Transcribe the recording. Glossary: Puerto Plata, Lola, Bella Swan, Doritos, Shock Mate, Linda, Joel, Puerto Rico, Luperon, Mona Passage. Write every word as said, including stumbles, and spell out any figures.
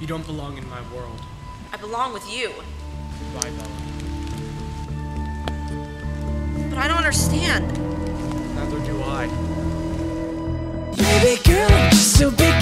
You don't belong in my world. I belong with you. Goodbye, Bella. But I don't understand. Neither do I. Baby girl, so big.